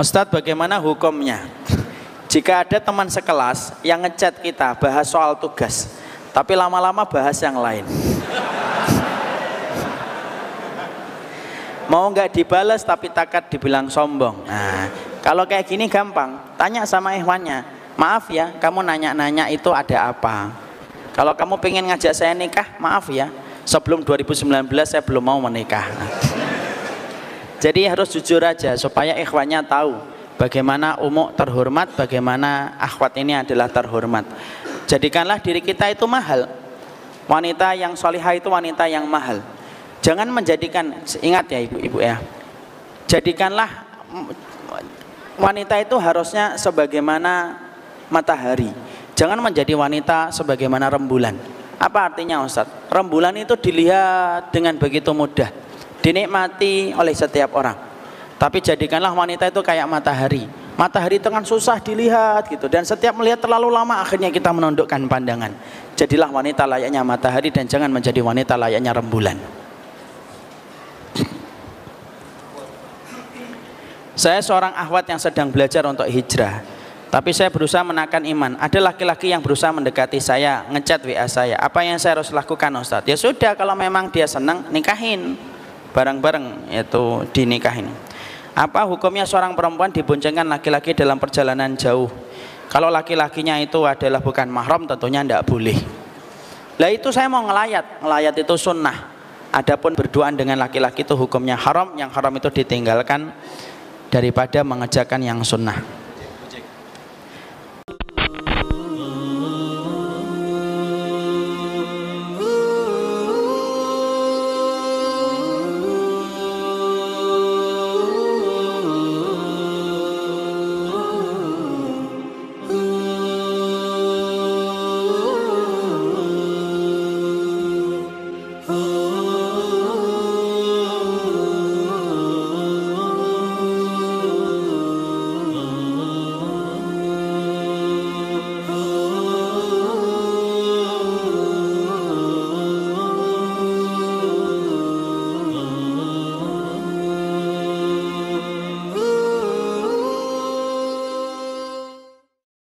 Ustadz, bagaimana hukumnya jika ada teman sekelas yang ngechat kita bahas soal tugas tapi lama-lama bahas yang lain? Mau nggak dibalas tapi takut dibilang sombong. Nah, kalau kayak gini gampang, tanya sama ikhwannya, maaf ya kamu nanya-nanya itu ada apa? Kalau kamu pengen ngajak saya nikah, maaf ya sebelum 2019 saya belum mau menikah. Jadi harus jujur aja supaya ikhwannya tahu bagaimana umuk terhormat, bagaimana akhwat ini adalah terhormat. Jadikanlah diri kita itu mahal. Wanita yang solihah itu wanita yang mahal. Jangan menjadikan, ingat ya ibu-ibu ya, jadikanlah wanita itu harusnya sebagaimana matahari. Jangan menjadi wanita sebagaimana rembulan. Apa artinya Ustadz? Rembulan itu dilihat dengan begitu mudah, dinikmati oleh setiap orang, tapi jadikanlah wanita itu kayak matahari. Matahari itu kan susah dilihat gitu, dan setiap melihat terlalu lama akhirnya kita menundukkan pandangan. Jadilah wanita layaknya matahari dan jangan menjadi wanita layaknya rembulan. Saya seorang akhwat yang sedang belajar untuk hijrah, tapi saya berusaha menahan iman. Ada laki-laki yang berusaha mendekati saya, ngechat WA saya. Apa yang saya harus lakukan Ustadz? Ya sudah, kalau memang dia senang, nikahin, bareng-bareng yaitu dinikahin. Apa hukumnya seorang perempuan diboncengkan laki-laki dalam perjalanan jauh? Kalau laki-lakinya itu adalah bukan mahram tentunya tidak boleh. Lah itu saya mau ngelayat, ngelayat itu sunnah. Adapun berduaan dengan laki-laki itu hukumnya haram, yang haram itu ditinggalkan daripada mengerjakan yang sunnah.